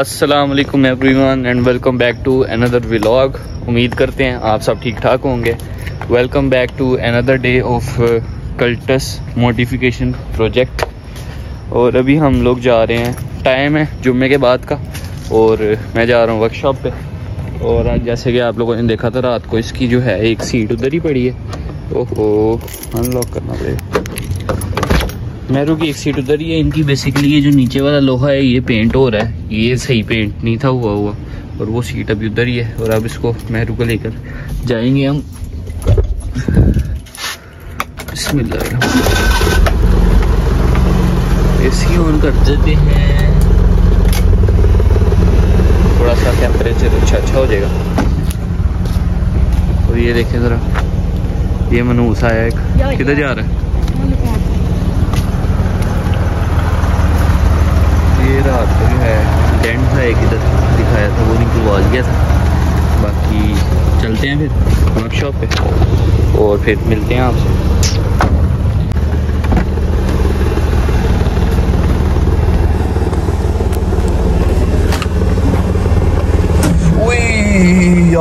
अस्सलाम वालेकुम everyone and welcome back to another vlog. उम्मीद करते हैं आप सब ठीक ठाक होंगे। Welcome back to another day of Cultus modification project. और अभी हम लोग जा रहे हैं, टाइम है जुम्मे के बाद का, और मैं जा रहा हूँ वर्कशॉप पे। और आज जैसे कि आप लोगों ने देखा था रात को, इसकी जो है एक सीट उधर ही पड़ी है। ओहो, अनलॉक करना पड़ेगा। मैरू की एक सीट उधर ही है। इनकी बेसिकली ये जो नीचे वाला लोहा है ये पेंट हो रहा है, ये सही पेंट नहीं था हुआ और वो सीट अभी उधर ही है। और अब इसको मैरू को लेकर जाएंगे हम। बिस्मिल्लाह, एसी ऑन कर देते हैं, थोड़ा सा टेम्परेचर अच्छा हो जाएगा। और ये देखें ज़रा, ये मनूस आया है, किधर जा रहा है। ये रात को है डेंट था एक इधर दिखाया था, वो निकलवा गया था। बाकी चलते हैं फिर वर्कशॉप पे और फिर मिलते हैं आपसे।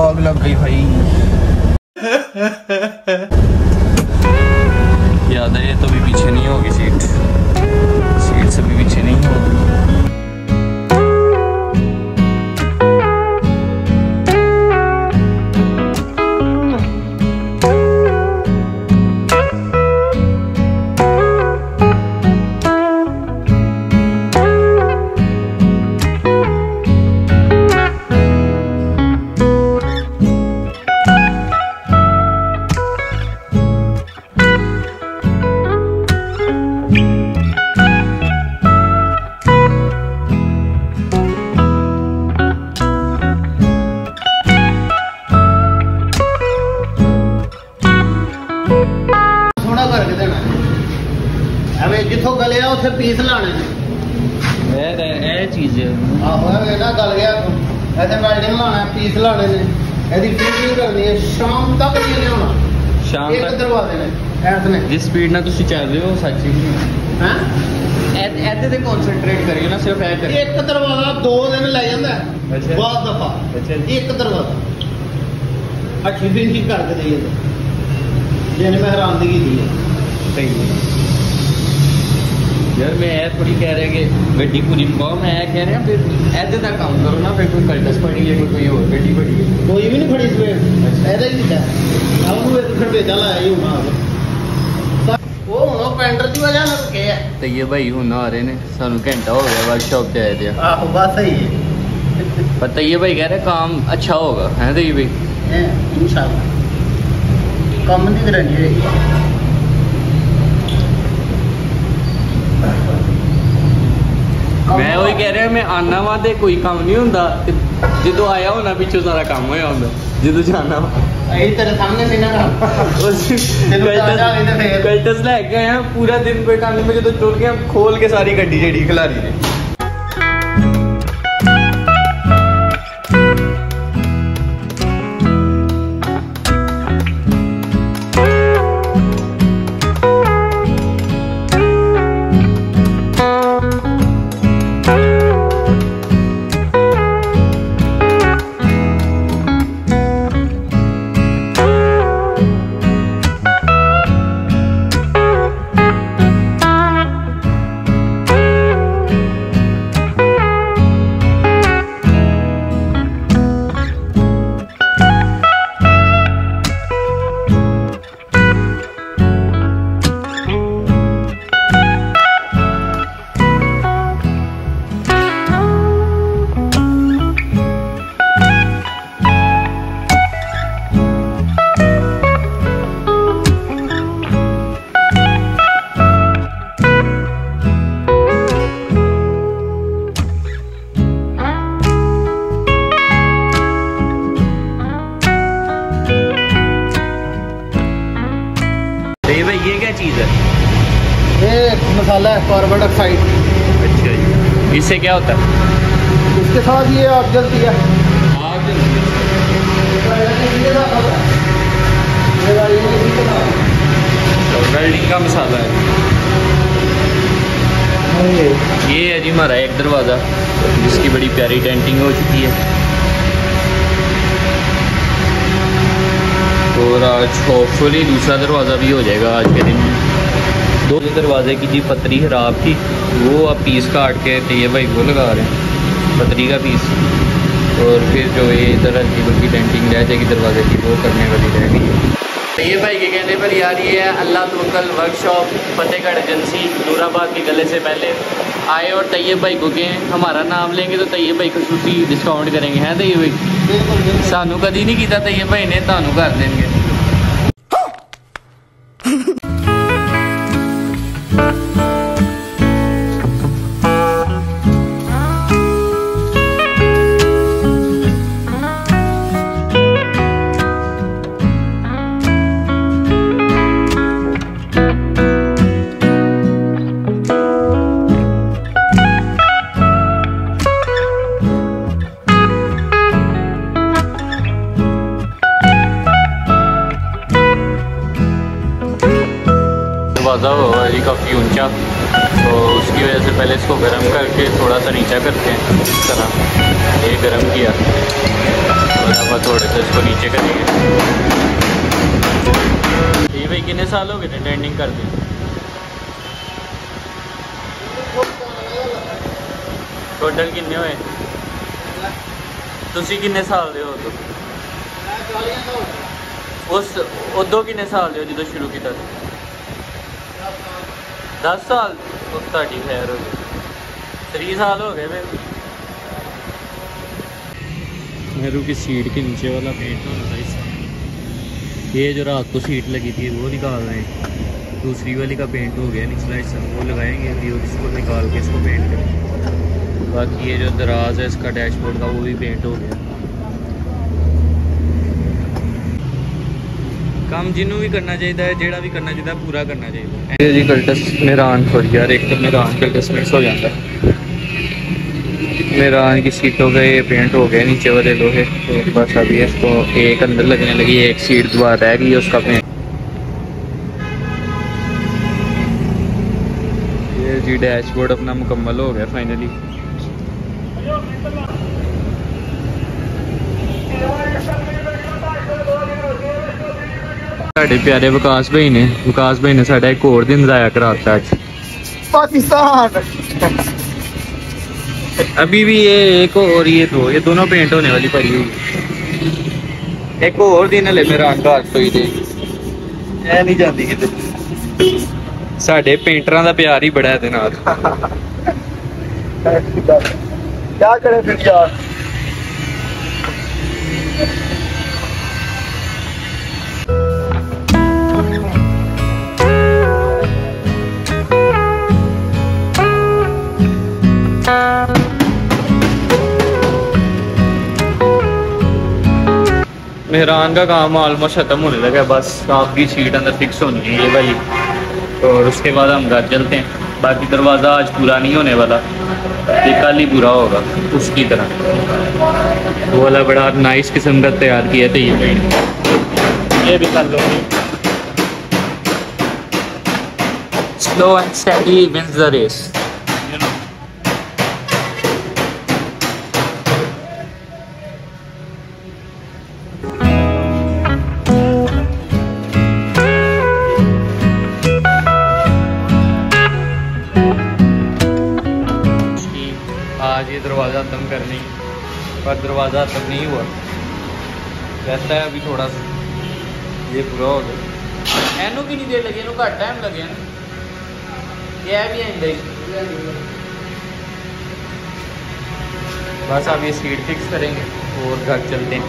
आग लग गई भाई। याद है, ये तो भी पीछे नहीं होगी सीट, सीट से भी पीछे नहीं होगी। पीस लाने ने ए चीज आहो है ना, गल गया ऐसे वेल्डिंग लाना, पीस लाने ने, एदी फिटिंग करनी है, शाम तक ये लेना। शाम तक दरवाजे ने ऐसे ने जिस स्पीड ना ਤੁਸੀਂ ਚੱਲ ਰਹੇ ਹੋ ਸੱਚ ਹੀ ਹੈ। ਐਦੇ ਤੇ ਕਨਸੈਂਟਰੇਟ ਕਰਿਓ ਨਾ, ਸਿਰਫ ਐ ਕਰਿਓ। ਇੱਕ ਦਰਵਾਜ਼ਾ 2 ਦਿਨ ਲੈ ਜਾਂਦਾ ਹੈ, ਬਹੁਤ ਦਫਾ। ਇੱਕ ਦਰਵਾਜ਼ਾ ਅੱਛੀ ਦਿਨ ਹੀ ਕਰ ਦੇ ਦਈਏ, ਜਿਹਨੇ ਮੈਂ ਹਰਾਮਦਗੀ ਦੀ ਹੈ। ਸਹੀ यार, मैं ऐ थोड़ी कह रहे कि गड्डी पूरी कम है, कह रहे हैं फिर ऐसे तक काम करो ना, फिर कोई कल्टस पड़ी है, कोई और गड्डी पड़ी है, कोई भी नहीं पड़ी इसमें। ऐसा ही है, अब वो एक खड़ पे चला आई हूं ना, वो होनो पेंटर दी वजह ना के है तो ये भाई होना आ रहे ने। सानू घंटा हो गया वर्कशॉप पे आए थे। आहो बात सही है। पता ये भाई कह रहे काम अच्छा होगा, है तो ये भाई इंशाल्लाह काम नहीं करेंगे। मैं वही कह रहा, मैं आना वा तो कोई काम नहीं होता, जो आया होना पिछों सारा काम होया होता, जो जाना कल्टस लैके आया पूरा दिन कोई काम नहीं। मैं जो टुर गया खोल के सारी गड्डी जी खिलारी ने। मसाला है कार्बन डाइऑक्साइड। अच्छा जी, इससे क्या होता है? इसके साथ ये आग जलती है। आग जलती है, वेल्डिंग का मसाला है। है ये है जी हमारा एक दरवाज़ा जिसकी बड़ी प्यारी डेंटिंग हो चुकी है। और आज होपफुली दूसरा दरवाज़ा भी हो जाएगा आज के दिन में। दो दरवाजे की जी पतरी खराब थी, वो अब पीस काट के तैय्य भाई को लगा रहे हैं पतरी का पीस। और फिर जो ये इधर हल्की बल्कि पेंटिंग रह जाएगी दरवाजे की, वो करने वाली रह गई है तैय्य भाई के कहने पर। यार ये है अल्लाह तवक्कल वर्कशॉप फतेहगढ़ एजेंसी नूराबाद के गले से पहले आए और तैय्यब भाई को कहें हमारा नाम लेंगे तो तैय्यब भाई खसूसी डिस्काउंट करेंगे। हैं तैय्यब भाई, सानू कभी नहीं किया तैय्यब भाई ने, तानू कर देंगे। हुआ जी काफ़ी ऊंचा, तो उसकी वजह से पहले इसको गर्म करके थोड़ा सा नीचा करते हैं। इस तरह ये गर्म किया और अब थोड़े से इसको नीचे करेंगे। ये भाई कितने साल हो गए थे ट्रेंडिंग करते हैं? 2 साल किन्ने हुए? तुसी किन्ने साल दे हो? तो उस उदों किन्ने साल दे हो जो शुरू किया? 10 साल। उसका ठीक है, 3 साल हो गए मेरे। मेरू की सीट के नीचे वाला पेंट होना था इसका, ये जो रात को सीट लगी थी वो निकाल रहे हैं। दूसरी वाली का पेंट हो गया निचला हिस्सा, वो लगाएंगे अभी और इसको निकाल के इसको पेंट करेंगे। बाकी ये जो दराज है इसका डैशबोर्ड का, वो भी पेंट हो गया। काम जिन्हों भी करना चाहिए, जेड़ा भी करना चाहिए, पूरा करना चाहिए जी। कल्टस मेरान पर यार, एक तो मेरान कल्टस मिक्स हो जाता है। मेरान की सीटों का ये पेंट हो गया नीचे वाले लोहे, तो बस अभी इसको एक अंदर लगने लगी, एक सीट दोबारा रह गई उसका पेंट। ये जी डैशबोर्ड अपना मुकम्मल हो गया फाइनली। साढ़े प्यारे विकास भाई ने साढ़ा एक और दिन जाया कराता है पाकिस्तान। अभी भी ये एक और ये दो, ये दोनों पेंट होने वाली पड़ी हुई। एक और दिन ले मेरा घर तो ही दे ऐ नहीं जाती कि साढ़े पेंटरों का प्यार ही बड़ा है। क्या करें फिर यार, मेहरान का काम ऑलमोस्ट ख़त्म होने लगा। बस काम की सीट अंदर फिक्स होनी है ये वाली, और उसके बाद हम घर चलते हैं। बाकी दरवाज़ा आज पूरा नहीं होने वाला, ये कल ही पूरा होगा उसकी तरह। वो वाला बड़ा नाइस किस्म का तैयार किया था ये भी कल होगी। Slow and steady wins the race. दरवाज़ा खत्म करनी, पर दरवाज़ा खत्म नहीं हुआ, रहता है अभी थोड़ा सा। ये पूरा हो गया, एनू भी नहीं देर लगे, एनू घट टाइम लगे ना। ये भी आई बस आप ये सीट फिक्स करेंगे और घर चलते हैं।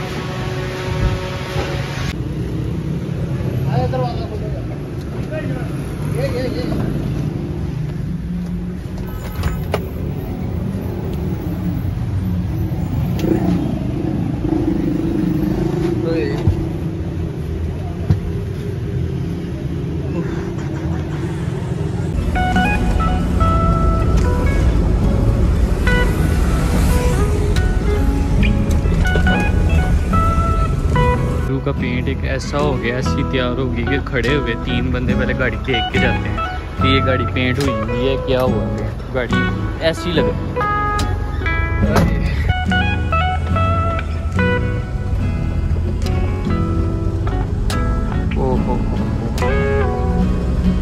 का पेंट एक ऐसा हो गया, ऐसी तैयार हो गई कि खड़े हुए 3 बंदे पहले गाड़ी देख के जाते हैं कि ये गाड़ी पेंट हुई है क्या हुआ है। गाड़ी ऐसी लगे।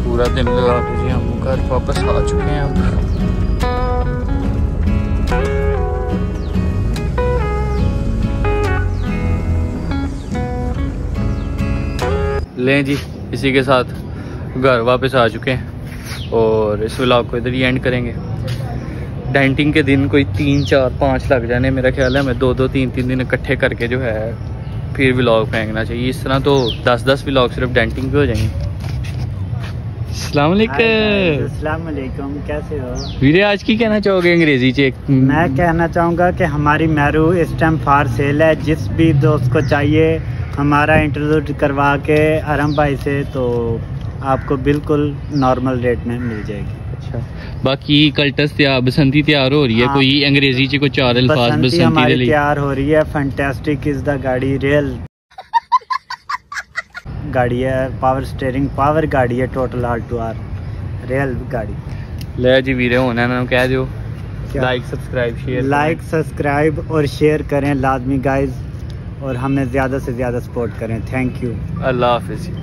पूरा दिन लगा जी, हम घर वापस आ चुके हैं। लें जी, इसी के साथ घर वापस आ चुके हैं और इस व्लॉग को इधर ही एंड करेंगे। डेंटिंग के दिन कोई 3, 4, 5 लग जाने, मेरा ख्याल है। मैं 2-2, 3-3 दिन इकट्ठे करके जो है फिर व्लॉग फेंकना चाहिए। इस तरह तो 10-10 व्लॉग सिर्फ डेंटिंग के हो जाएंगे। अस्सलाम वालेकुम, कैसे हो वीरे? आज की कहना चाहोगे अंग्रेजी चेक? मैं कहना चाहूँगा कि हमारी मैरू इस टाइम फार सेल है। जिस भी दोस्त को चाहिए हमारा इंट्रोड्यूस करवा के अरहम भाई से, तो आपको बिल्कुल नॉर्मल रेट में मिल जाएगी। अच्छा, बाकी कल्टस तैयार, बसंती तैयार हो रही है। हाँ, कोई अंग्रेजी चे को चार अल्फाज बसंती तैयार हो रही है। फैंटास्टिक इज द गाड़ी, रियल गाड़ी है, पावर स्टेयरिंग पावर गाड़ी है, total are to are rail गाड़ी। ले जी वीरे होना ना कह दो, लाइक सब्सक्राइब और शेयर करें लाजमी गाइज, और हमें ज़्यादा से ज़्यादा सपोर्ट करें। थैंक यू, अल्लाह हाफिज़।